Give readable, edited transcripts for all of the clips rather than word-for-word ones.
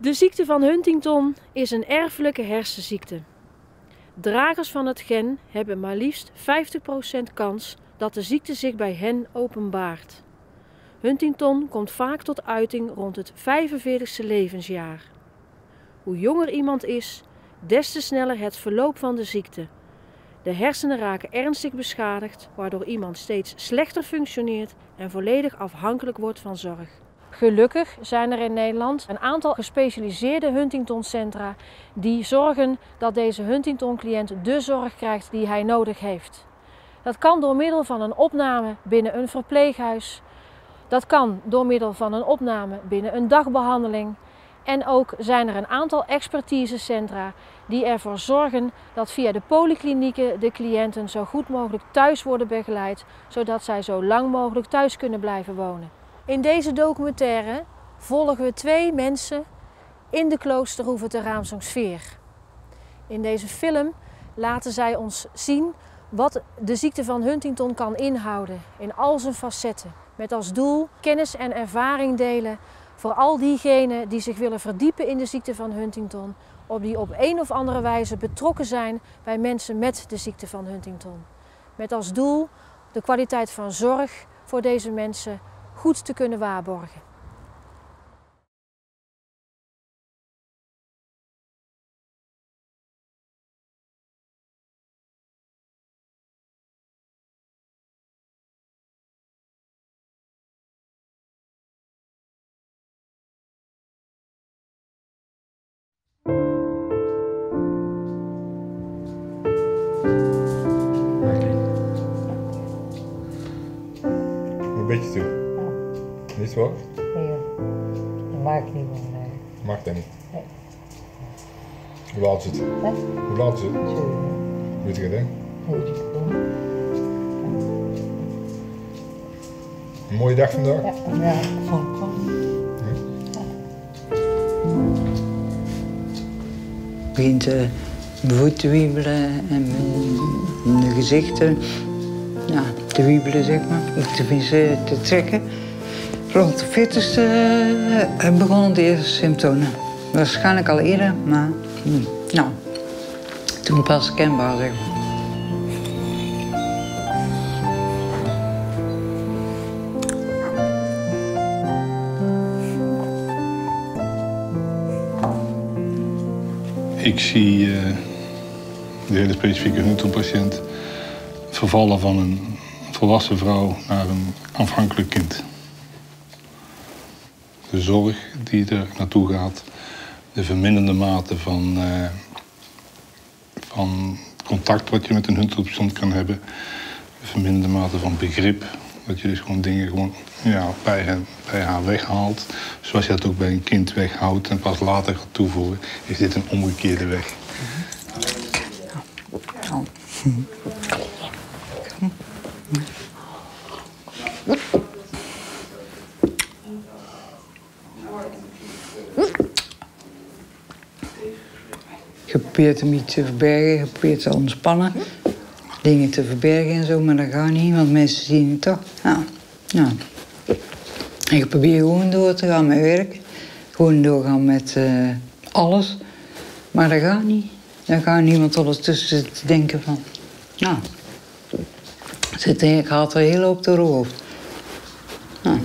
De ziekte van Huntington is een erfelijke hersenziekte. Dragers van het gen hebben maar liefst 50% kans dat de ziekte zich bij hen openbaart. Huntington komt vaak tot uiting rond het 45e levensjaar. Hoe jonger iemand is, des te sneller het verloop van de ziekte. De hersenen raken ernstig beschadigd, waardoor iemand steeds slechter functioneert en volledig afhankelijk wordt van zorg. Gelukkig zijn er in Nederland een aantal gespecialiseerde Huntington-centra die zorgen dat deze Huntington-cliënt de zorg krijgt die hij nodig heeft. Dat kan door middel van een opname binnen een verpleeghuis. Dat kan door middel van een opname binnen een dagbehandeling. En ook zijn er een aantal expertisecentra die ervoor zorgen dat via de polyklinieken de cliënten zo goed mogelijk thuis worden begeleid, zodat zij zo lang mogelijk thuis kunnen blijven wonen. In deze documentaire volgen we twee mensen in de Kloosterhoeve te Raamsdonksveer. In deze film laten zij ons zien wat de ziekte van Huntington kan inhouden in al zijn facetten. Met als doel kennis en ervaring delen voor al diegenen die zich willen verdiepen in de ziekte van Huntington, of die op een of andere wijze betrokken zijn bij mensen met de ziekte van Huntington. Met als doel de kwaliteit van zorg voor deze mensen goed te kunnen waarborgen. Een beetje toe. Niet zo? Nee, dat maakt niet meer. Nee. Mag dat niet? Nee. Hoe laat is het? Hè? Hoe laat is het? Zo. Weet je het, hè? Weet ik het. Een mooie dag vandaag? Ja, ja, volkomen. Ja. Ik begin te voet te wiebelen en mijn gezichten ja, te wiebelen, zeg maar. Of tenminste te trekken. Rond de 40e begonnen de eerste symptomen. Waarschijnlijk al eerder, maar nou, toen pas kenbaar, zeg maar. Ik zie de hele specifieke Huntington-patiënt vervallen van een volwassen vrouw naar een aanvankelijk kind. De zorg die er naartoe gaat, de verminderde mate van contact wat je met een Huntington kan hebben, de verminderde mate van begrip, dat je dus gewoon dingen gewoon, ja, bij haar weghaalt, zoals je dat ook bij een kind weghoudt en pas later gaat toevoegen, is dit een omgekeerde weg. Geprobeerd hem iets te verbergen, geprobeerd te ontspannen. Dingen te verbergen en zo, maar dat gaat niet, want mensen zien het toch. Nou, nou. Ik probeer gewoon door te gaan met werk. Gewoon doorgaan met alles. Maar dat gaat niet. Daar gaat niemand ondertussen te denken van. Nou, ik haal er heel op door hoofd. Nou.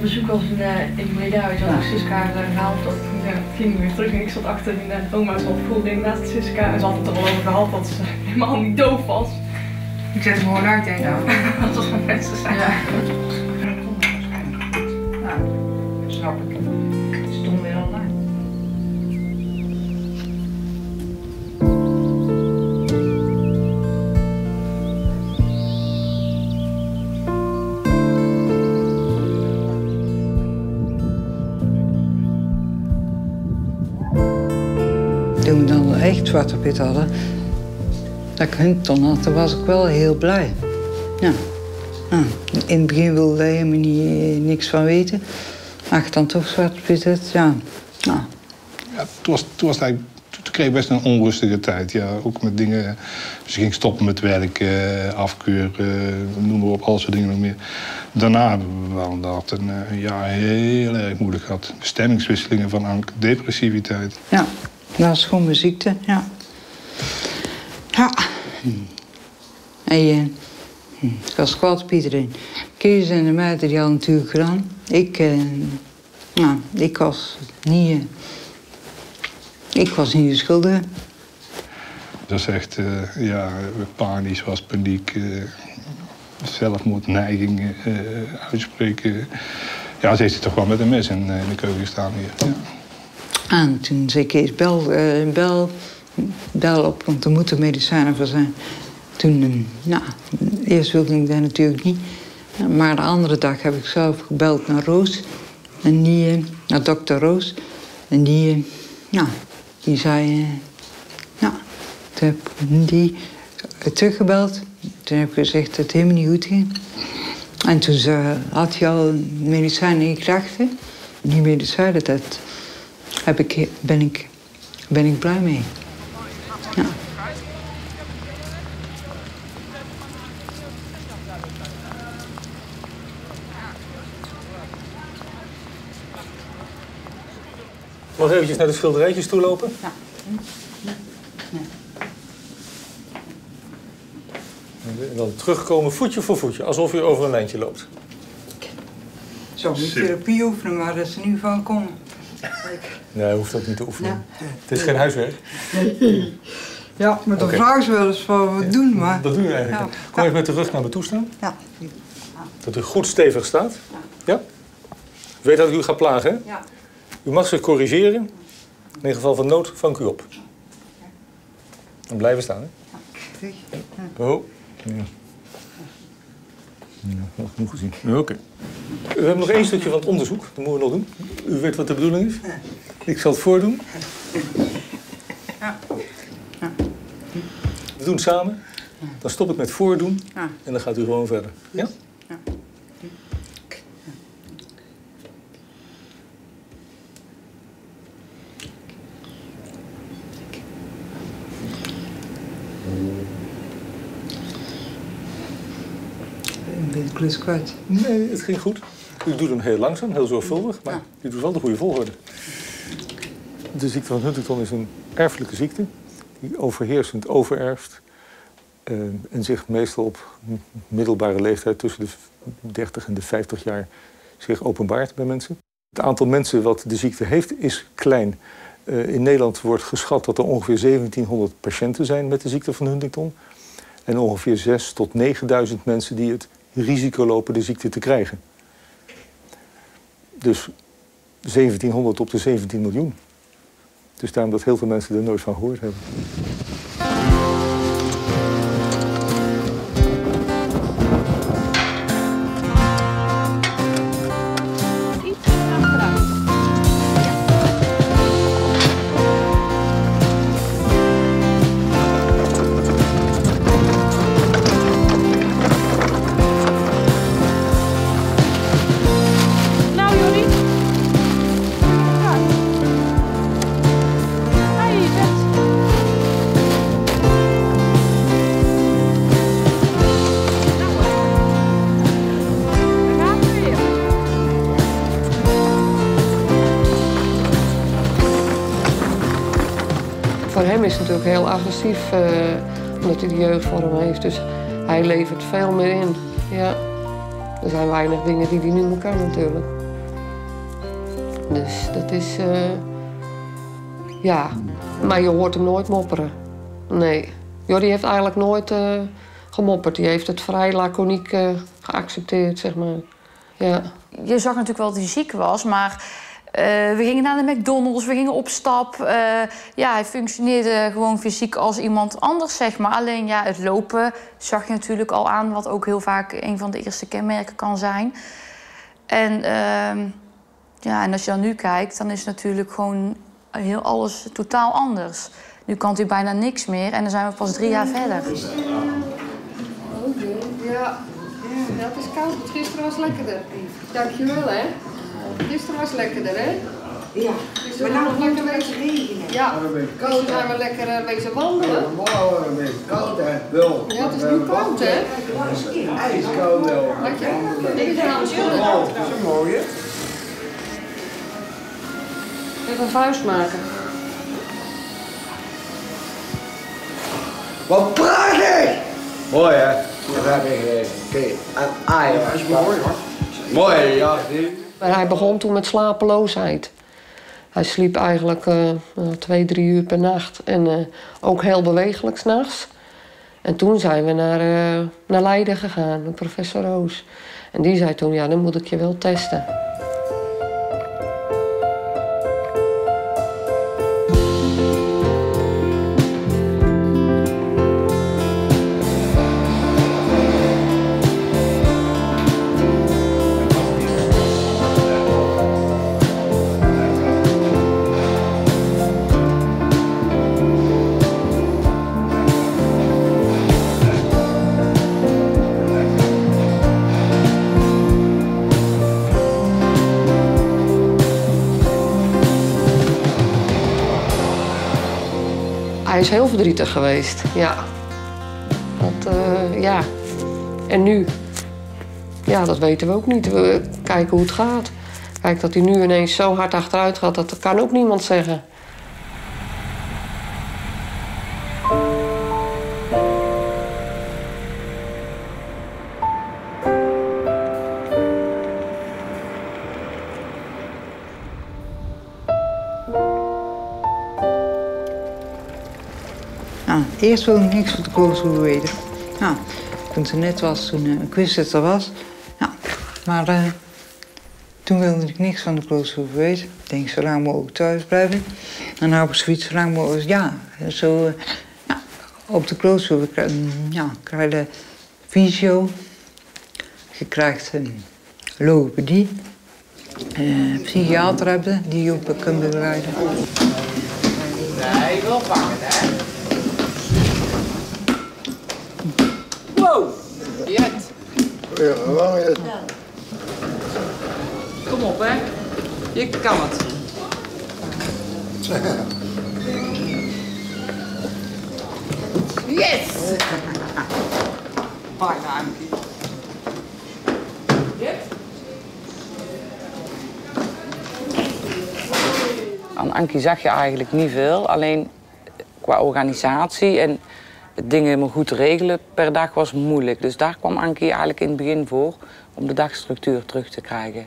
Bezoek was in Breda, ik zat Siska gehaald, ging niet meer terug en ik zat achter de oma zat voelde naast Siska en ze had het er al over gehad dat ze helemaal niet doof was. Ik zet hem gewoon uit, denk ik. Dat was mijn beste zijn. Ja. Nou, dat snap ik. Het stond weer al uit. Echt zwarte pit hadden, dat ik Huntington had, dan was ik wel heel blij. Ja. In het begin wilde hij helemaal niks van weten. achterhand of zwart bezit, ja. Nou. Ja, toen kreeg ik best een onrustige tijd, ja. Ook met dingen, dus ik ging stoppen met werken, afkeuren, noem maar op, al soort dingen nog meer. Daarna hebben we wel dat een jaar heel erg moeilijk gehad. Stemmingswisselingen van depressiviteit. Ja, dat was gewoon mijn ziekte, ja. Ja. En ik was kwaad op iedereen. Kees en de meiden die hadden natuurlijk gedaan. Ik was niet... ik was niet de schuldige. Dat is echt panisch was, paniek, zelfmoordneigingen uitspreken. Ja, ze heeft toch wel met een mes in de keuken gestaan hier. Ja. En toen zei Kees, bel op, want er moeten medicijnen voor zijn. Toen, eerst wilde ik dat natuurlijk niet. Maar de andere dag heb ik zelf gebeld naar Roos. En naar dokter Roos. En die zei... toen heb ik die teruggebeld. Toen heb ik gezegd dat het helemaal niet goed ging. En toen had hij al medicijnen in gedachten. Die medicijnen, ben ik blij mee. Ja. Mag ik eventjes naar de schilderijtjes toe lopen? Ja. En dan terugkomen voetje voor voetje, alsof u over een lijntje loopt. Zo, niet therapie oefenen, maar dat ze nu van komen. Nee, je hoeft ook niet te oefenen. Ja. Het is geen huiswerk. Ja, maar dan vragen ze wel eens van wat doen, maar... Dat doen we eigenlijk. Ja. Kom even met de rug naar me toe staan. Ja. Dat u goed stevig staat. Ja? U weet dat ik u ga plagen, hè? Ja. U mag zich corrigeren. In geval van nood vang ik u op. Dan blijven staan, hè? Ja. Oh. Ja. Ja, genoeg gezien. Ja, oké. We hebben nog één stukje van het onderzoek. Dat moeten we nog doen. U weet wat de bedoeling is. Ik zal het voordoen. Ja. Ja. We doen het samen. Dan stop ik met voordoen. En dan gaat u gewoon verder. Ja? Ja. Klus kwijt. Nee, het ging goed. U doet hem heel langzaam, heel zorgvuldig, maar u doet wel de goede volgorde. De ziekte van Huntington is een erfelijke ziekte die overheersend overerft en zich meestal op middelbare leeftijd tussen de 30 en de 50 jaar zich openbaart bij mensen. Het aantal mensen wat de ziekte heeft is klein. In Nederland wordt geschat dat er ongeveer 1700 patiënten zijn met de ziekte van Huntington en ongeveer 6.000 tot 9.000 mensen die het risico lopen de ziekte te krijgen. Dus 1700 op de 17 miljoen. Dus daarom dat heel veel mensen er nooit van gehoord hebben. Heel agressief, omdat hij de jeugdvorm heeft. Dus hij levert veel meer in. Ja. Er zijn weinig dingen die hij niet meer kan natuurlijk. Dus dat is... ja, maar je hoort hem nooit mopperen. Nee. Jordy heeft eigenlijk nooit gemopperd. Die heeft het vrij laconiek geaccepteerd, zeg maar. Ja. Je zag natuurlijk wel dat hij ziek was, maar... we gingen naar de McDonald's, we gingen op stap. Hij functioneerde gewoon fysiek als iemand anders, zeg maar. Alleen het lopen zag je natuurlijk al aan, wat ook heel vaak een van de eerste kenmerken kan zijn. En, en als je dan nu kijkt, dan is natuurlijk gewoon heel alles totaal anders. Nu kan hij bijna niks meer en dan zijn we pas 3 jaar verder. Ja, dat is koud. Gisteren was lekkerder. Dankjewel, hè. Gisteren was lekkerder, hè? Ja, dus maar nou wordt een beetje regenen. Ja, dus we zijn wel lekker wezen wandelen. Ja, morgen een beetje koud, hè? Wel. Ja, het is nu koud, hè? IJskoud wel. Had je al? Dat is een mooie. Even een vuist maken. Wat prachtig! Mooi, hè? Dat heb ik gegeven. Een ei. Dat is mooi, hoor. Mooi, ja. Maar hij begon toen met slapeloosheid. Hij sliep eigenlijk 2, 3 uur per nacht en ook heel bewegelijk 's nachts. En toen zijn we naar Leiden gegaan met professor Roos. En die zei toen, ja, dan moet ik je wel testen. Hij is heel verdrietig geweest, ja. Ja. En nu? Ja, dat weten we ook niet. We kijken hoe het gaat. Kijk, dat hij nu ineens zo hard achteruit gaat, dat kan ook niemand zeggen. Eerst wilde ik niks van de Kloosterhoeve weten. Nou, toen ze net was, toen ik wist dat het er was. Nou, maar toen wilde ik niks van de Kloosterhoeve weten. Ik denk, zolang moet ik ook thuis blijven. En nou, op zoiets, zolang moet ik, ja. Zo, ja, op de Kloosterhoeve krijg je fysio. Je krijgt logopedie. Psychiater hebben, die je op kunt begeleiden. Nee, wel vangen, hè. Wow! Jet! Goeie, kom op, hè. Je kan het. Yes! Bijna, Ankie. Jet? Aan Ankie zag je eigenlijk niet veel, alleen qua organisatie en dingen maar goed regelen per dag was moeilijk. Dus daar kwam Ankie eigenlijk in het begin voor om de dagstructuur terug te krijgen.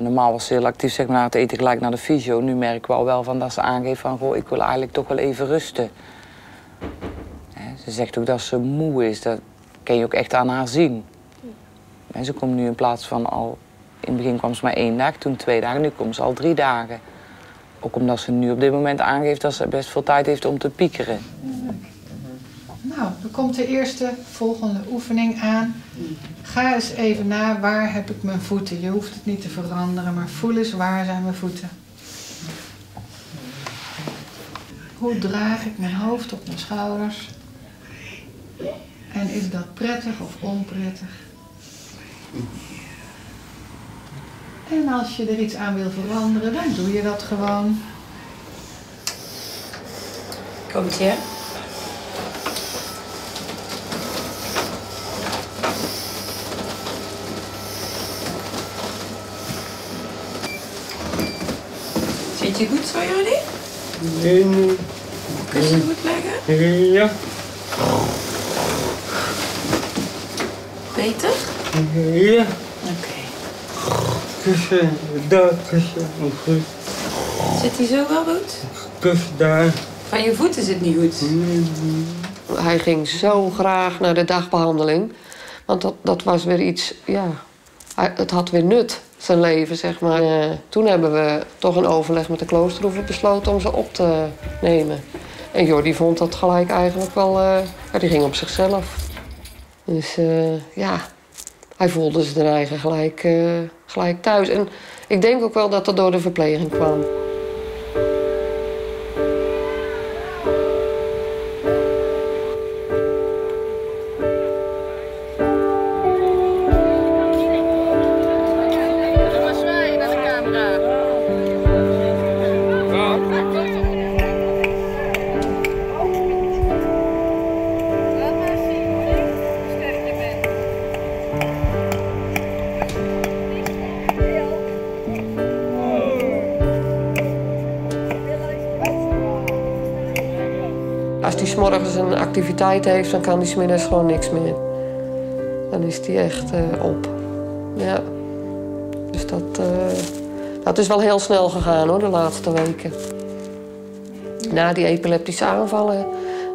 Normaal was ze heel actief, zeg maar, na het eten gelijk naar de fysio. Nu merk ik al wel van dat ze aangeeft van, goh, ik wil eigenlijk toch wel even rusten. Ze zegt ook dat ze moe is, dat kan je ook echt aan haar zien. En ze komt nu in plaats van al, in het begin kwam ze maar 1 dag, toen 2 dagen, nu komt ze al 3 dagen. Ook omdat ze nu op dit moment aangeeft dat ze best veel tijd heeft om te piekeren. Nou, dan komt de eerste volgende oefening aan. Ga eens even na, waar heb ik mijn voeten? Je hoeft het niet te veranderen, maar voel eens, waar zijn mijn voeten? Hoe draag ik mijn hoofd op mijn schouders? En is dat prettig of onprettig? En als je er iets aan wil veranderen, dan doe je dat gewoon. Komt je? Zit je goed zo, Jordy? Nee, nee. Kun je goed leggen? Ja. Beter? Ja. Oké. Kussen, daar, kussen, goed. Zit hij zo wel goed? Kussen, daar. Van je voeten zit niet goed? Hij ging zo graag naar de dagbehandeling. Want dat was weer iets, ja, het had weer nut. Zijn leven, zeg maar. Toen hebben we toch een overleg met de Kloosterhoeve besloten om ze op te nemen. En Jordy vond dat gelijk eigenlijk wel. Die ging op zichzelf. Dus ja, hij voelde zich er eigenlijk gelijk thuis. En ik denk ook wel dat dat door de verpleging kwam. morgens een activiteit heeft, dan kan die 's middags gewoon niks meer. Dan is die echt op. Ja. Dus dat is wel heel snel gegaan hoor, de laatste weken. Na die epileptische aanvallen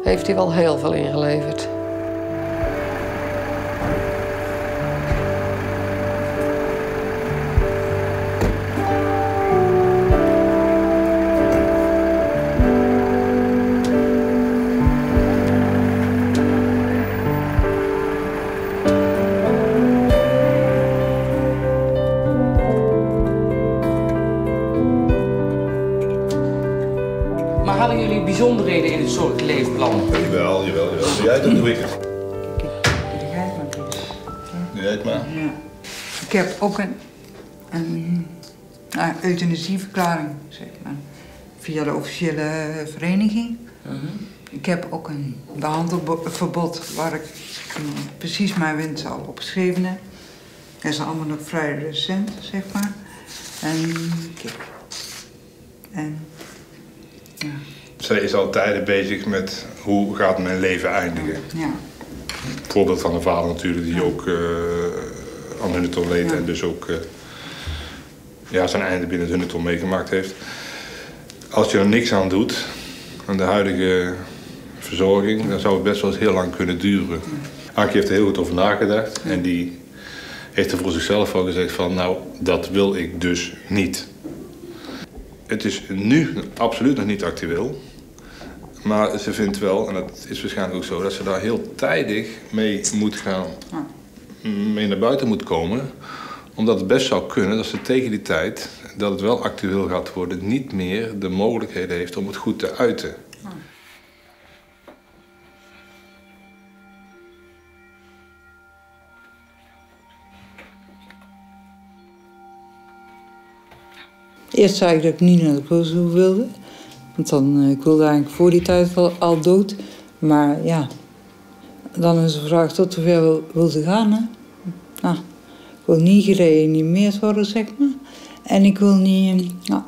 heeft hij wel heel veel ingeleverd. Bijzonderheden in het soort leefplan. Jawel, jawel, jawel. Doe jij het, dan doe ik het. Doe jij het maar, Kees. Doe jij het maar. Ja. Ik heb ook een euthanasieverklaring, zeg maar, via de officiële vereniging. Ik heb ook een behandelverbod waar ik precies mijn wensen al opgeschreven heb. Dat is allemaal nog vrij recent, zeg maar. En kijk. En ja. Zij is al tijden bezig met hoe gaat mijn leven eindigen. Ja. Het voorbeeld van een vader natuurlijk die ook aan Huntington leed en dus ook zijn einde binnen het Huntington meegemaakt heeft. Als je er niks aan doet, aan de huidige verzorging, dan zou het best wel eens heel lang kunnen duren. Ankie heeft er heel goed over nagedacht en die heeft er voor zichzelf al gezegd van nou, dat wil ik dus niet. Het is nu absoluut nog niet actueel. Maar ze vindt wel, en dat is waarschijnlijk ook zo, dat ze daar heel tijdig mee moet gaan, mee naar buiten moet komen. Omdat het best zou kunnen dat ze tegen die tijd, dat het wel actueel gaat worden, niet meer de mogelijkheden heeft om het goed te uiten. Eerst zei ik dat ik niet naar de Kloosterhoeve wilde. Want dan, ik wilde eigenlijk voor die tijd al dood. Maar ja, dan is de vraag tot hoever wil ze gaan. Hè? Nou, ik wil niet gereanimeerd worden, zeg maar. En ik wil niet aan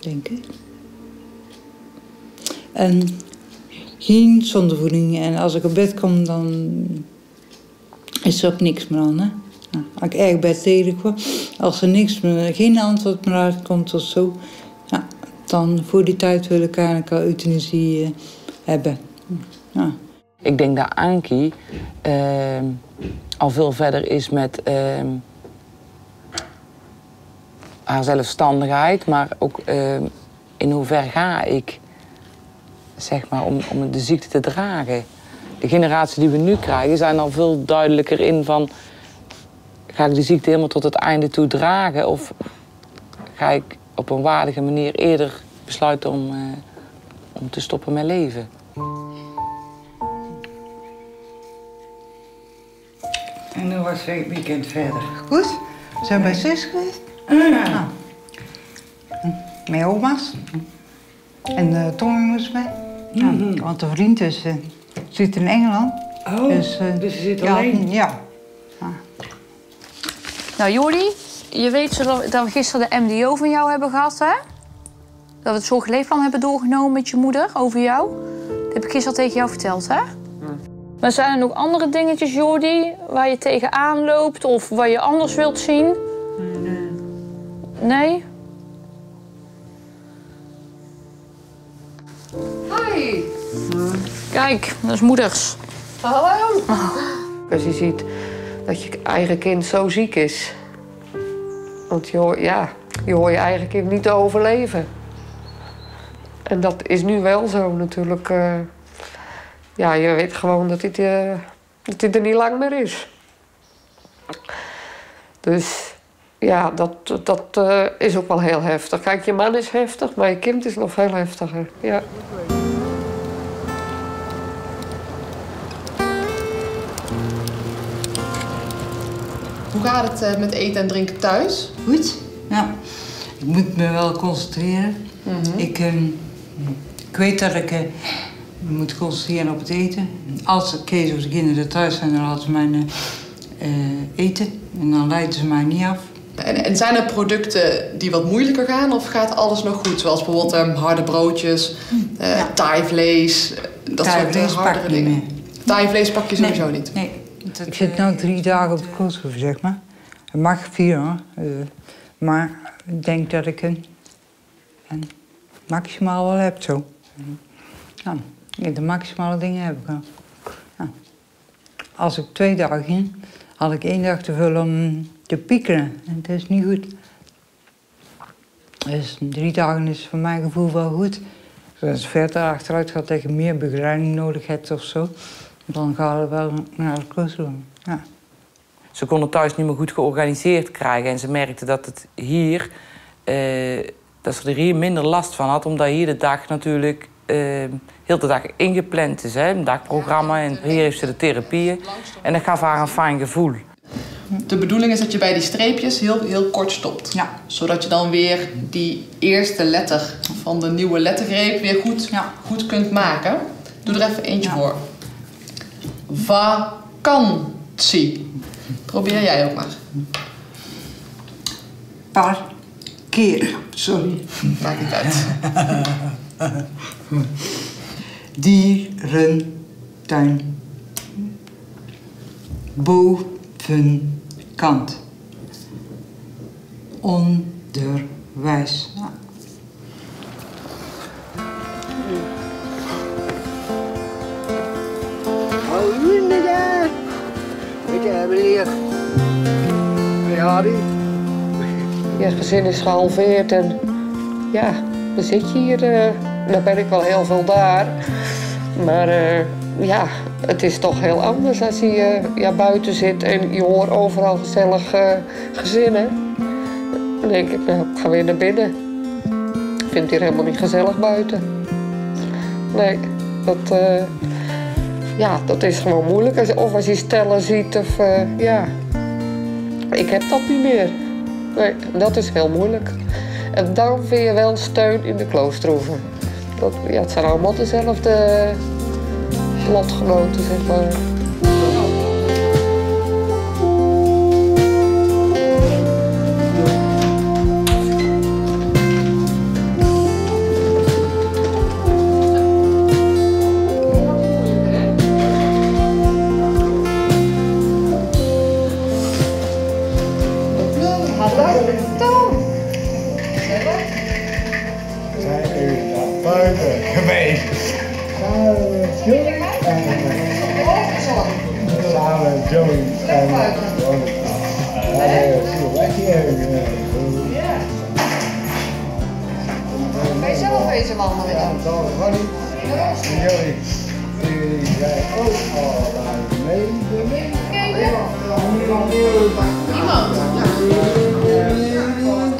denken. En geen zondevoeding. En als ik op bed kom, dan is er ook niks meer aan. Hè? Nou, als ik erg bij tegenkwam, als er niks meer, geen antwoord meer uitkomt of zo, nou, dan voor die tijd wil ik eigenlijk al euthanasie hebben. Ja. Ik denk dat Ankie al veel verder is met haar zelfstandigheid, maar ook in hoever ga ik, zeg maar, om de ziekte te dragen. De generatie die we nu krijgen zijn al veel duidelijker in van: ga ik de ziekte helemaal tot het einde toe dragen of ga ik op een waardige manier eerder besluiten om te stoppen met leven? En hoe was het weekend verder? Goed, we zijn bij zus geweest. Ja. Mijn oma's. En Tommy moest mee. Ja, want de vriend is, zit in Engeland. Oh, dus ze zit alleen? Ja. Nou Jordy, je weet dat we gisteren de MDO van jou hebben gehad, hè? Dat we het zorgleefplan hebben doorgenomen met je moeder, over jou. Dat heb ik gisteren tegen jou verteld, hè? Mm. Maar zijn er nog andere dingetjes, Jordy, waar je tegenaan loopt of waar je anders wilt zien? Nee. Nee? Hoi! Mm. Kijk, dat is moeders. Hallo! Als je ziet dat je eigen kind zo ziek is. Want je hoort je eigen kind niet te overleven. En dat is nu wel zo natuurlijk. Ja, je weet gewoon dat dit er niet lang meer is. Dus ja, dat is ook wel heel heftig. Kijk, je man is heftig, maar je kind is nog veel heftiger. Ja. Hoe gaat het met eten en drinken thuis? Goed. Ja. Ik moet me wel concentreren. Mm-hmm. Ik weet dat ik me moet concentreren op het eten. Als Kees of de kinderen thuis zijn, dan laten ze mij eten. En dan leiden ze mij niet af. En zijn er producten die wat moeilijker gaan of gaat alles nog goed? Zoals bijvoorbeeld harde broodjes, thaivlees, dat soort hardere dingen. Thaivlees pak je sowieso niet. Nee. Dat, ik zit nu 3 dagen op de Kloosterhoeve, zeg maar. Het mag 4 hoor. Maar ik denk dat ik een maximaal wel heb zo. Ja, de maximale dingen heb ik al. Ja. Als ik 2 dagen ging, had ik 1 dag te vullen om te piekeren. En dat is niet goed. Dus 3 dagen is voor mijn gevoel wel goed. Als je verder achteruit gaat, dat je meer begeleiding nodig hebt of zo, dan gaan we wel naar de Kloosterhoeve. Ja. Ze konden thuis niet meer goed georganiseerd krijgen. En ze merkten dat, dat ze er hier minder last van had, omdat hier de dag natuurlijk heel de dag ingepland is. Hè? Een dagprogramma en hier heeft ze de therapieën. En dat gaf haar een fijn gevoel. De bedoeling is dat je bij die streepjes heel kort stopt. Ja. Zodat je dan weer die eerste letter van de nieuwe lettergreep weer goed kunt maken. Doe er even eentje voor. Vakantie. Probeer jij ook maar. Parkeer. Sorry. Maakt niet uit. Dierentuin. Bovenkant. Onderwijs. Ja. Ja, het gezin is gehalveerd en ja, dan zit je hier. Dan ben ik al heel veel daar. Maar ja, het is toch heel anders als je buiten zit en je hoort overal gezellig gezinnen. Dan denk ik, nou, ik ga weer naar binnen. Ik vind het hier helemaal niet gezellig buiten. Nee, dat... ja, dat is gewoon moeilijk. Of als je stellen ziet of... ja, ik heb dat niet meer. Nee, dat is heel moeilijk. En daarom vind je wel steun in de Kloosterhoeve. Dat, ja, het zijn allemaal dezelfde lotgenoten, zeg maar.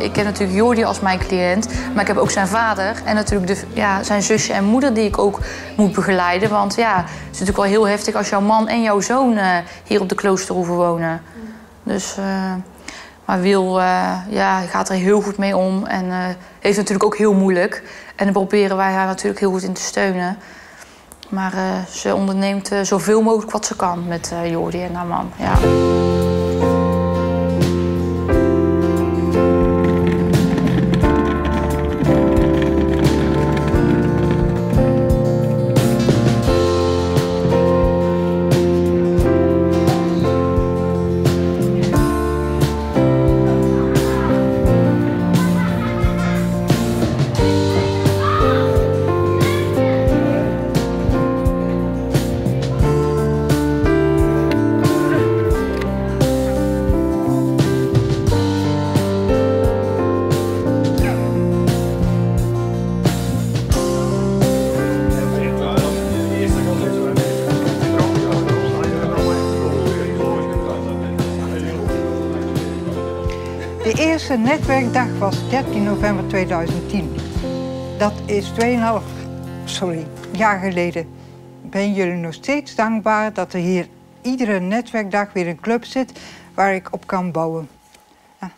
Ik ken natuurlijk Jordy als mijn cliënt, maar ik heb ook zijn vader en natuurlijk zijn zusje en moeder die ik ook moet begeleiden. Want ja, het is natuurlijk wel heel heftig als jouw man en jouw zoon hier op de Kloosterhoeve wonen. Dus, maar Wil gaat er heel goed mee om en heeft natuurlijk ook heel moeilijk. En daar proberen wij haar natuurlijk heel goed in te steunen. Maar ze onderneemt zoveel mogelijk wat ze kan met Jordy en haar man. Ja. De eerste netwerkdag was 13 november 2010. Dat is 2,5 jaar geleden. Ben jullie nog steeds dankbaar dat er hier iedere netwerkdag weer een club zit waar ik op kan bouwen? Ja.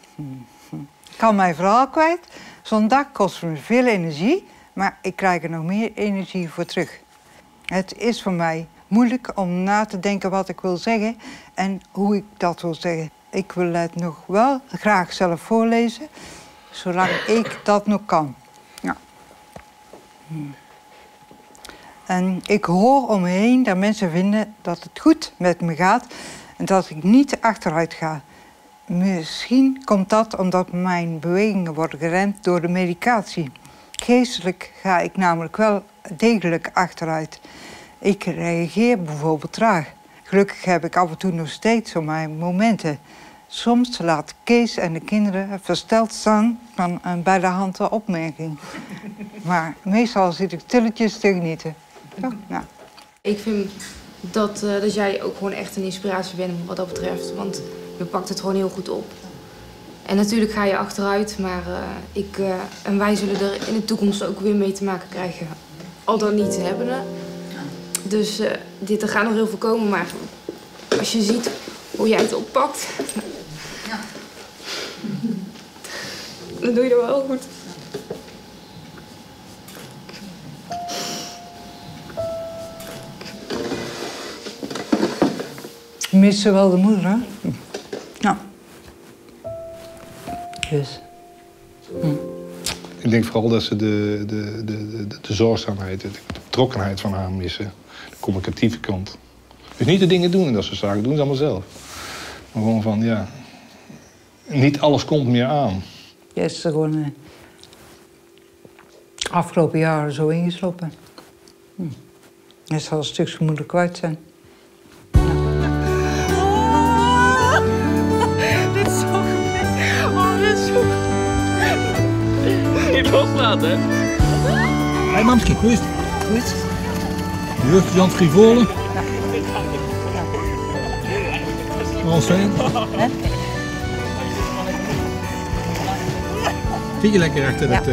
Ik kan mijn verhaal kwijt. Zo'n dag kost me veel energie, maar ik krijg er nog meer energie voor terug. Het is voor mij moeilijk om na te denken wat ik wil zeggen en hoe ik dat wil zeggen. Ik wil het nog wel graag zelf voorlezen, zolang ik dat nog kan. Ja. En ik hoor om me heen dat mensen vinden dat het goed met me gaat en dat ik niet achteruit ga. Misschien komt dat omdat mijn bewegingen worden geremd door de medicatie. Geestelijk ga ik namelijk wel degelijk achteruit. Ik reageer bijvoorbeeld traag. Gelukkig heb ik af en toe nog steeds zo mijn momenten. Soms laat Kees en de kinderen versteld staan van een bij de hand opmerking. Maar meestal zit ik stilletjes te genieten. Toch? Ja. Ik vind dat jij ook gewoon echt een inspiratie bent wat dat betreft. Want je pakt het gewoon heel goed op. En natuurlijk ga je achteruit, maar en wij zullen er in de toekomst ook weer mee te maken krijgen. Al dan niet hebbende. Dus er gaat nog heel veel komen, maar als je ziet hoe jij het oppakt, ja. Dan doe je dat wel goed. Ik mis ze wel de moeder, hè? Ja. Dus. Hm. Ik denk vooral dat ze de zorgzaamheid, de betrokkenheid van haar missen. De communicatieve kant. Dus niet de dingen doen en dat soort zaken, doen ze allemaal zelf. Maar gewoon van, ja, niet alles komt meer aan. Jij is er gewoon afgelopen jaren zo ingeslopen. Hm. Jij zal een stukje moeder kwijt zijn. Loslaten, hè? Hé, hey, mamske, hoe is het? Goed. Jeugd Jan Frivolen. Ja. Wat zijn? Hè? Vind je lekker achter dat...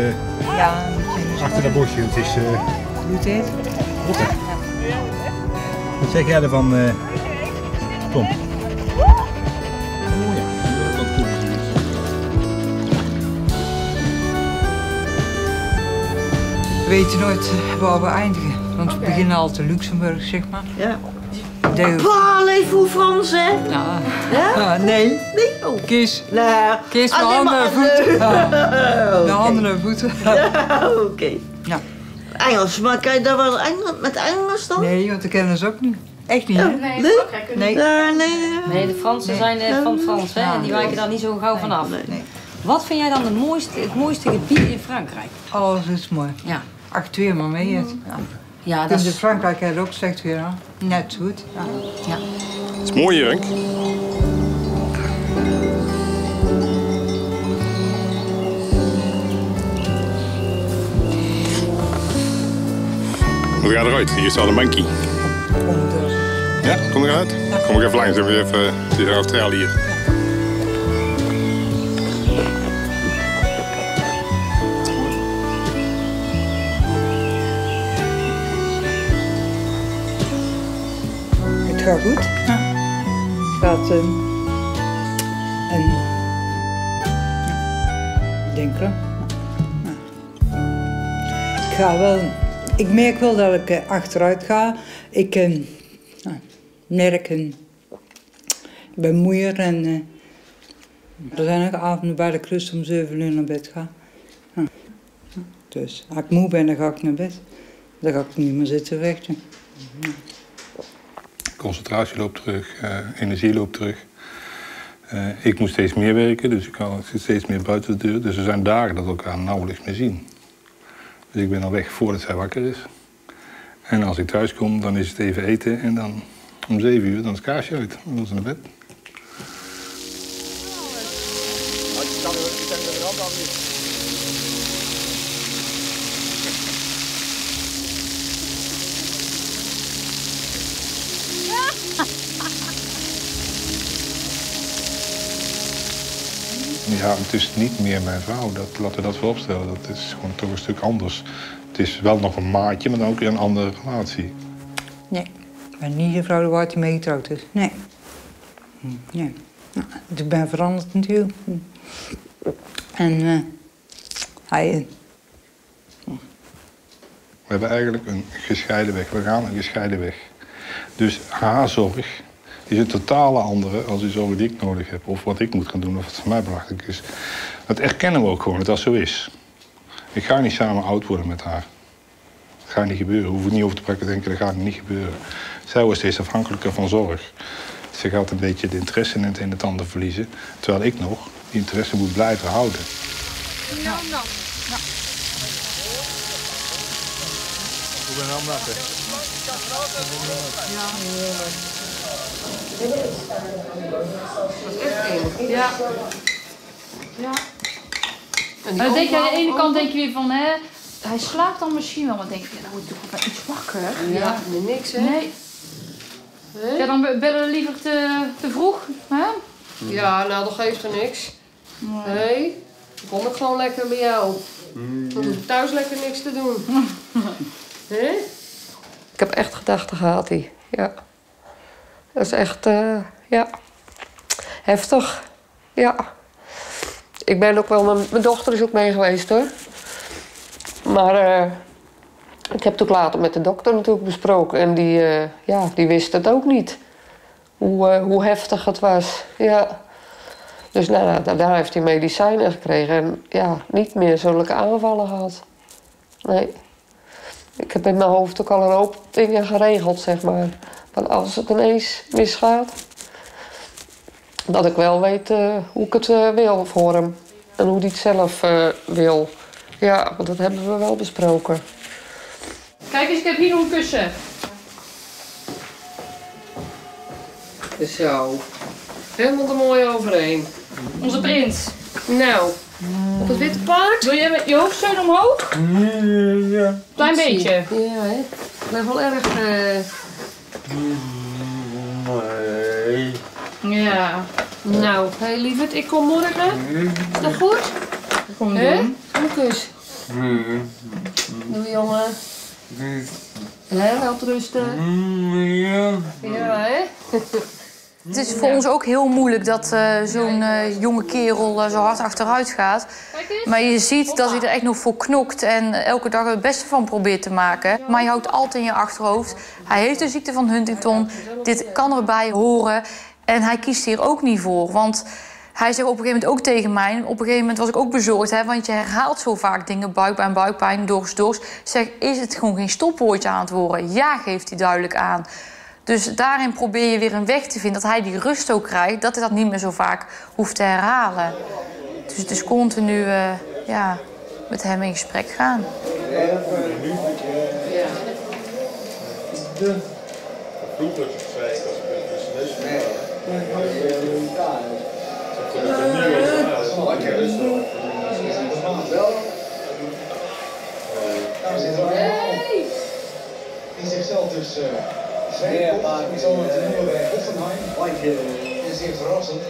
Ja. Achter dat bordje, het is... Doet dit? Goed, hè? Ja. Wat zeg jij ervan, Tom? We weten nooit waar we eindigen, want we beginnen altijd in Luxemburg, zeg maar. Ja. Papa, leef voor Frans, hè? Ja. Ja? Nee. Nee? Oh. Kees. Nou, Kees met handen en voeten. De handen en voeten. Oké. Ja. Engels, maar kan je daar wel met Engels dan? Nee, want de kennen ze ook niet. Echt niet, hè? Nee, Frankrijk niet. Nee, de Fransen zijn van Frans, hè? En die wijken daar niet zo gauw vanaf. Nee. Wat vind jij dan het mooiste gebied in Frankrijk? Alles is mooi. Ja. 8 uur maar mee. Ja. Ja, dat is... In Frankrijk heb je ook slecht weer, hè? Net goed. Ja. Ja. Het is mooi, Jurk. Hoe gaat eruit? Hier staat een bankie. Ja, kom eruit. Kom ik even langs, even naar Australië hier. Ja, goed. Ja. Het gaat denken. Ik ga wel. Ik merk wel dat ik achteruit ga. Ik merk een bemoeier en er zijn ook avonden bij de klus om 7 uur naar bed gaan. Ja. Dus als ik moe ben, dan ga ik naar bed. Dan ga ik niet meer zitten vechten. Ja. Concentratie loopt terug, energie loopt terug. Ik moet steeds meer werken, dus ik zit steeds meer buiten de deur. Dus er zijn dagen dat we elkaar nauwelijks meer zien. Dus ik ben al weg voordat zij wakker is. En als ik thuis kom, dan is het even eten en dan om 7 uur dan is het kaarsje uit. Dan wil ze naar bed. Ja, het is niet meer mijn vrouw. Laten we dat vooropstellen. Dat is gewoon toch een stuk anders. Het is wel nog een maatje, maar dan ook weer een andere relatie. Nee, ik ben niet de vrouw waar hij mee getrouwd is. Nee. Nee. Nou, ik ben veranderd natuurlijk. En hij... We hebben eigenlijk een gescheiden weg. We gaan een gescheiden weg. Dus haar zorg is een totale andere als iets over die ik nodig heb. Of wat ik moet gaan doen, of wat voor mij belangrijk is. Dat erkennen we ook gewoon, dat dat zo is. Ik ga niet samen oud worden met haar. Dat gaat niet gebeuren. Hoef ik niet over te praten denken, dat gaat niet gebeuren. Zij wordt steeds afhankelijker van zorg. Ze gaat een beetje de interesse in het een en het ander verliezen. Terwijl ik nog die interesse moet blijven houden. Nou. Ik ben al nat, hè. Ja. Dan denk je aan de ene kant denk je weer van, hè, hij slaapt dan misschien wel, maar denk je, nou, doe ik maar iets wakker. Ja, niks, hè? Nee. Ja, dan bellen we liever te vroeg, hè? Ja, nou, dat geeft er niks. Nee. Dan kom ik gewoon lekker bij jou. Dan hoef ik thuis lekker niks te doen. Hè? Ik heb echt gedacht, daar gaat hij. Ja. Dat is echt, heftig. Ja. Ik ben ook wel, mijn dochter is ook mee geweest, hoor. Maar ik heb het ook later met de dokter natuurlijk besproken. En die wist het ook niet. Hoe heftig het was. Ja. Dus nou, daar heeft hij medicijnen gekregen en ja, niet meer zulke aanvallen gehad. Nee. Ik heb in mijn hoofd ook al een hoop dingen geregeld, zeg maar. Van als het ineens misgaat, dat ik wel weet hoe ik het wil voor hem. En hoe hij het zelf wil. Ja, want dat hebben we wel besproken. Kijk eens, ik heb hier nog een kussen. Zo. Helemaal er mooi overheen. Onze prins. Nou, op het witte paard. Wil jij met je hoofdsteun omhoog? Ja. Klein beetje. Ja, hè. Ik ben wel erg... Nee. Ja. Nou, hé lieverd, ik kom morgen. Is dat goed? Ik kom doen. Een kus. Doe jongen. Heel help rusten. Ja. Ja, hè. Het is voor ons ook heel moeilijk dat zo'n jonge kerel zo hard achteruit gaat. Maar je ziet dat hij er echt nog voor knokt en elke dag het beste van probeert te maken. Maar je houdt altijd in je achterhoofd. Hij heeft de ziekte van Huntington. Dit kan erbij horen. En hij kiest hier ook niet voor. Want hij zegt op een gegeven moment ook tegen mij... Op een gegeven moment was ik ook bezorgd, hè, want je herhaalt zo vaak dingen... buikpijn, buikpijn, dors. Zeg, is het gewoon geen stopwoordje aan het worden? Ja, geeft hij duidelijk aan. Dus daarin probeer je weer een weg te vinden, dat hij die rust ook krijgt... dat hij dat niet meer zo vaak hoeft te herhalen. Dus het is continu met hem in gesprek gaan. Hey! In zichzelf dus... maar niet zo met de nieuwe bij Offenheim. Dat is heel verrassend.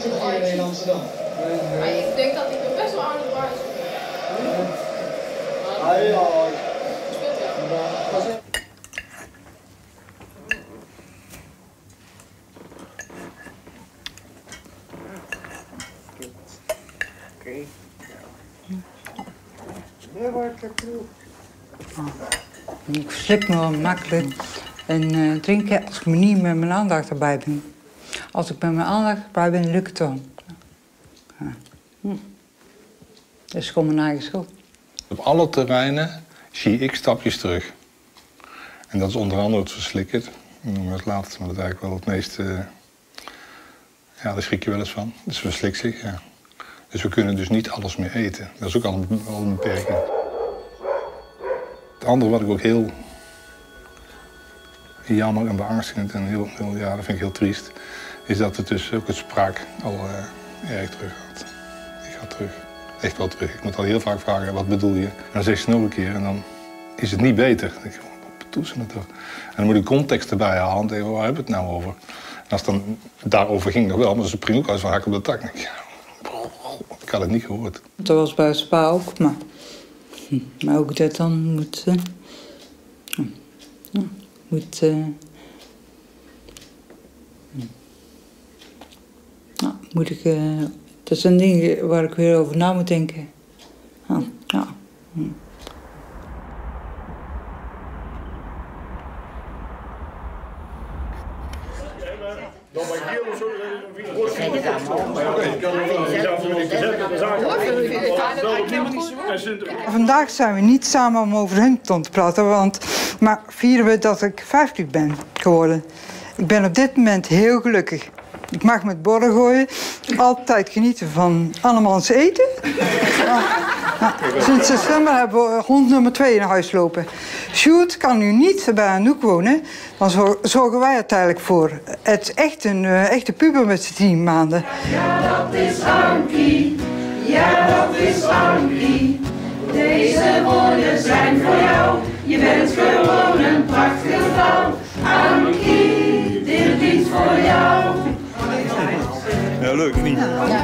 Terugkeren in Amsterdam. Maar ik denk dat ik er best wel aan de baard speel. Oké. Nee, wordt er genoeg. Ik verslik me wel makkelijk. En drinken als ik me niet met mijn aandacht erbij ben. Als ik met mijn aandacht erbij ben, lukt het dan. Ja. Dat is gewoon mijn eigen schuld. Op alle terreinen zie ik stapjes terug. En dat is onder andere het verslikken. Dat laatste, maar dat is eigenlijk wel het meest... ja, daar schrik je wel eens van. Dus verslikt zich, ja. Dus we kunnen dus niet alles meer eten. Dat is ook al een beperking. Het andere wat ik ook heel... jammer en beangstigend en heel, dat vind ik heel triest, is dat het dus ook het spraak al erg terug gaat. Die gaat terug. Echt wel terug. Ik moet al heel vaak vragen, wat bedoel je? En dan zeg ze nog een keer en dan is het niet beter. Dan denk ik, wat bedoel ze nou toch? En dan moet ik context erbij halen en denken, waar hebben we het nou over? En als het dan daarover ging nog wel, maar ze springen ook uit van hak op de tak. Denk ik, ik had het niet gehoord. Dat was bij Spa ook, maar ook dat dan moet... dat zijn dingen waar ik weer over na moet denken. Dan ben ik hier of zo. Vandaag zijn we niet samen om over Huntington te praten, want maar vieren we dat ik 50 ben geworden. Ik ben op dit moment heel gelukkig. Ik mag met borrel gooien, altijd genieten van allemans eten. Sinds december hebben we hond nummer 2 in huis lopen. Sjoerd kan nu niet bij Anouk wonen, dan zorgen wij er tijdelijk voor. Het is echt een echte puber met z'n 10 maanden. Ja, dat is Ankie. Ja, dat is Ankie. Deze woorden zijn voor jou. Je bent gewoon een prachtige vrouw. Ankie, dit is voor jou. Ja, leuk, niet? Ja.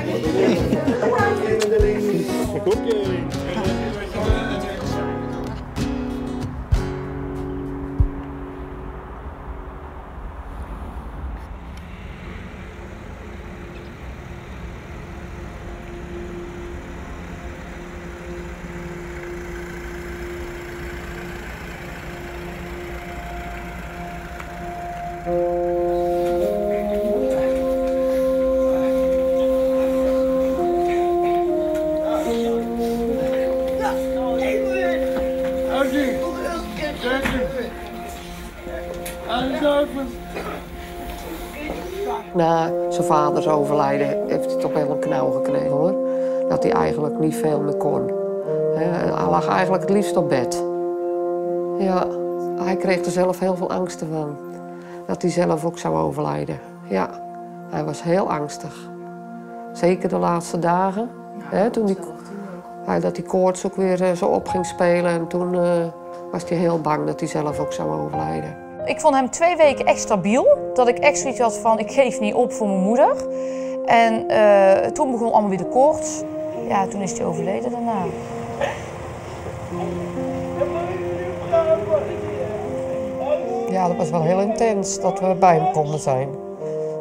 Na zijn vaders overlijden heeft hij toch wel een knauw gekregen, hoor. Dat hij eigenlijk niet veel meer kon. Hij lag eigenlijk het liefst op bed. Ja, hij kreeg er zelf heel veel angsten van. Dat hij zelf ook zou overlijden. Ja, hij was heel angstig. Zeker de laatste dagen. Hè, toen dat die koorts ook weer zo op ging spelen. En toen was hij heel bang dat hij zelf ook zou overlijden. Ik vond hem 2 weken echt stabiel, dat ik echt zoiets had van ik geef niet op voor mijn moeder. En toen begon allemaal weer de koorts. Ja, toen is hij overleden daarna. Ja, dat was wel heel intens dat we bij hem konden zijn.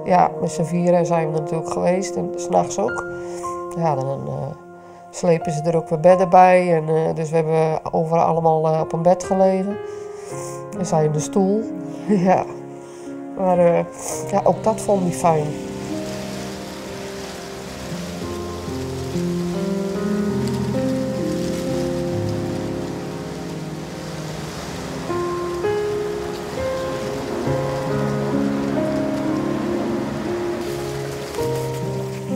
Ja, met z'n 4 zijn we natuurlijk geweest en 's nachts ook. Ja, dan slepen ze er ook weer bedden bij en dus we hebben overal allemaal op een bed gelegen. En zij in de stoel, ja. Maar ja, ook dat vond hij fijn.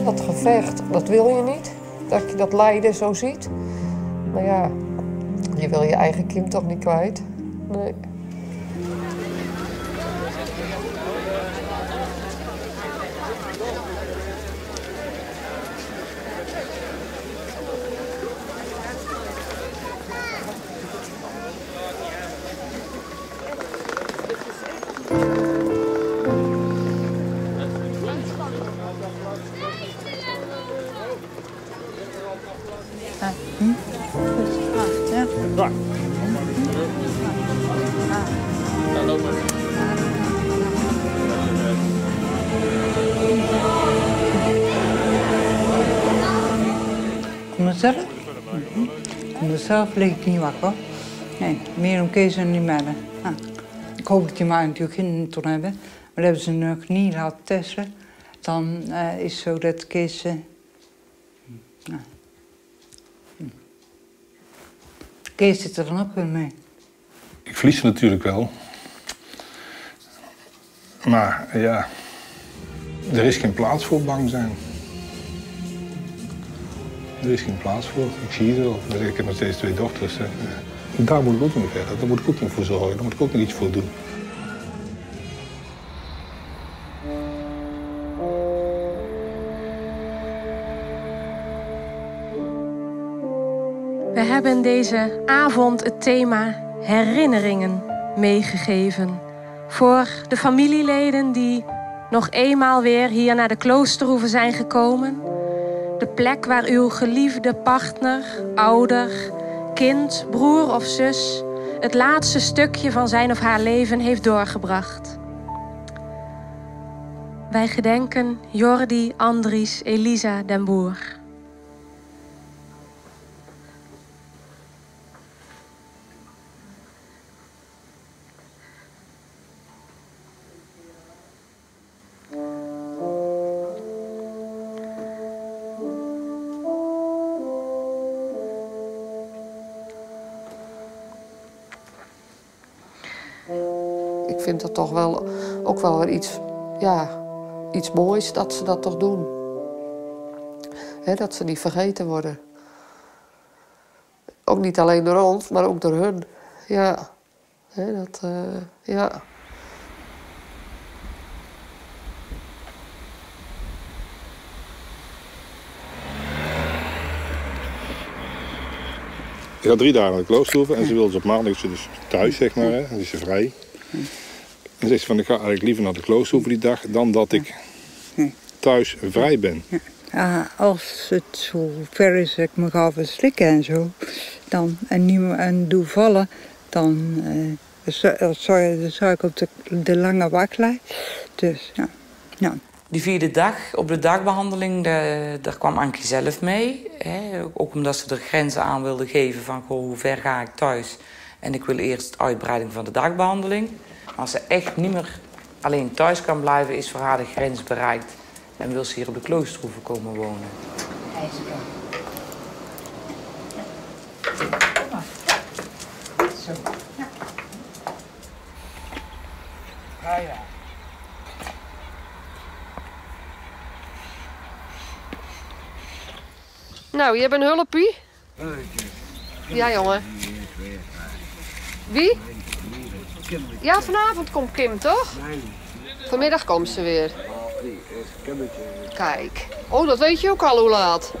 Dat gevecht, dat wil je niet. Dat je dat lijden zo ziet. Maar ja, je wil je eigen kind toch niet kwijt. Nee. Zelf lig ik niet wakker. Nee, meer om Kees en die meiden. Ah. Ik hoop dat die maar natuurlijk geen ton hebben. Maar hebben ze nog niet laten testen. Dan is het zo dat Kees... Kees zit er dan ook weer mee. Ik verlies natuurlijk wel. Maar ja... Er is geen plaats voor bang zijn. Er is geen plaats voor. Ik zie het wel. Ik heb nog steeds 2 dochters. Daar moet ik ook mee verder. Daar moet ik ook nog voor zorgen. Daar moet ik ook nog iets voor doen. We hebben deze avond het thema herinneringen meegegeven. Voor de familieleden die nog eenmaal weer hier naar de Kloosterhoeve zijn gekomen... De plek waar uw geliefde partner, ouder, kind, broer of zus... het laatste stukje van zijn of haar leven heeft doorgebracht. Wij gedenken Jordy, Andries, Elisa den Boer. vind dat toch wel, ook wel weer iets, ja, iets moois dat ze dat toch doen. He, dat ze niet vergeten worden. Ook niet alleen door ons, maar ook door hun. Ja. He, dat, ja. Ik had 3 dagen naar de Kloosterhoeve en ze wilde op maandag dus thuis, zeg maar. Hè, en is ze vrij. En zegt ze van, ik ga eigenlijk liever naar de Kloosterhoeve die dag dan dat ik thuis vrij ben. Ja, als het zo ver is dat ik me ga verslikken en zo, dan, en niet meer en doe vallen, dan zou ik op de lange wachtlijst. Dus, ja. Ja. Die 4e dag, op de dagbehandeling, daar kwam Ankie zelf mee. Hè, ook omdat ze de grenzen aan wilde geven van, goh, hoe ver ga ik thuis? En ik wil eerst uitbreiding van de dagbehandeling. Maar als ze echt niet meer alleen thuis kan blijven, is voor haar de grens bereikt. En wil ze hier op de Kloosterhoeve komen wonen. Zo. Ah ja. Nou, jij bent een hulpie? Ja, jongen. Wie? Ja, vanavond komt Kim, toch? Vanmiddag komt ze weer. Kijk. Oh, dat weet je ook al hoe laat.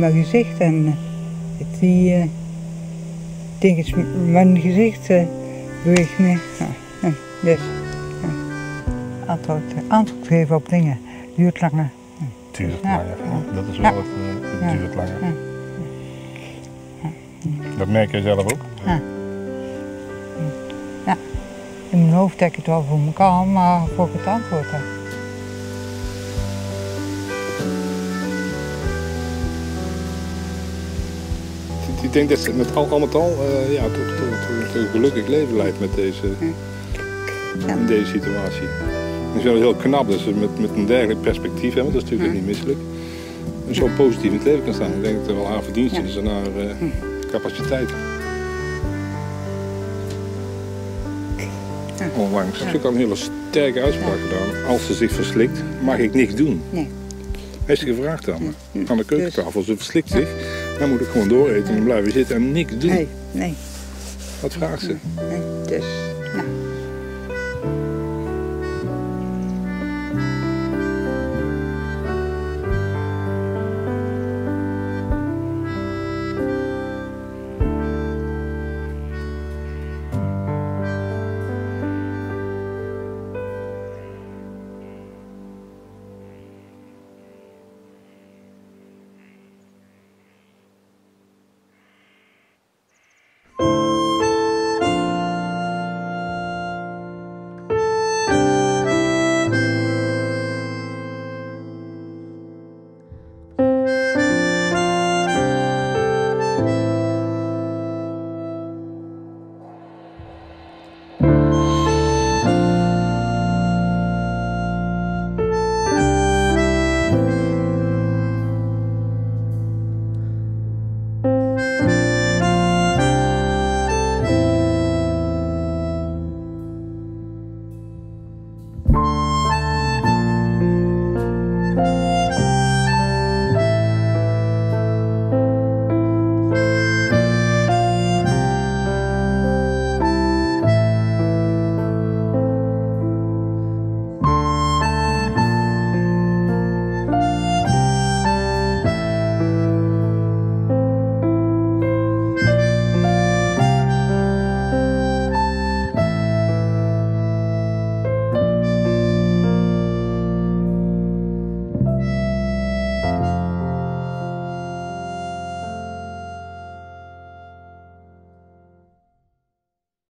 Mijn gezicht en die dingetjes, mijn gezicht beweegt me. Ja, dus antwoord geven op dingen duurt langer. Duurt langer, ja. Dat is wel wat, duurt langer. Ja. Ja. Dat merk je zelf ook? Ja. Ja. In mijn hoofd heb ik het wel voor mekaar, maar voor het antwoord. Ik denk dat ze met al met al ja, toch een gelukkig leven leidt met deze, in deze situatie. Het is wel heel knap dat ze met een dergelijk perspectief hebben, dat is natuurlijk niet misselijk. En zo positief in het leven kan staan. Ik denk dat het wel haar verdienst is en haar capaciteit. Onlangs heb ik al een hele sterke uitspraak gedaan. Als ze zich verslikt, mag ik niks doen. Nee. Heeft ze gevraagd aan me, aan de keukentafel. Ze verslikt zich. Dan moet ik gewoon dooreten en blijven zitten en niks doen. Nee, nee. Wat vraagt ze? Nee, dus, ja.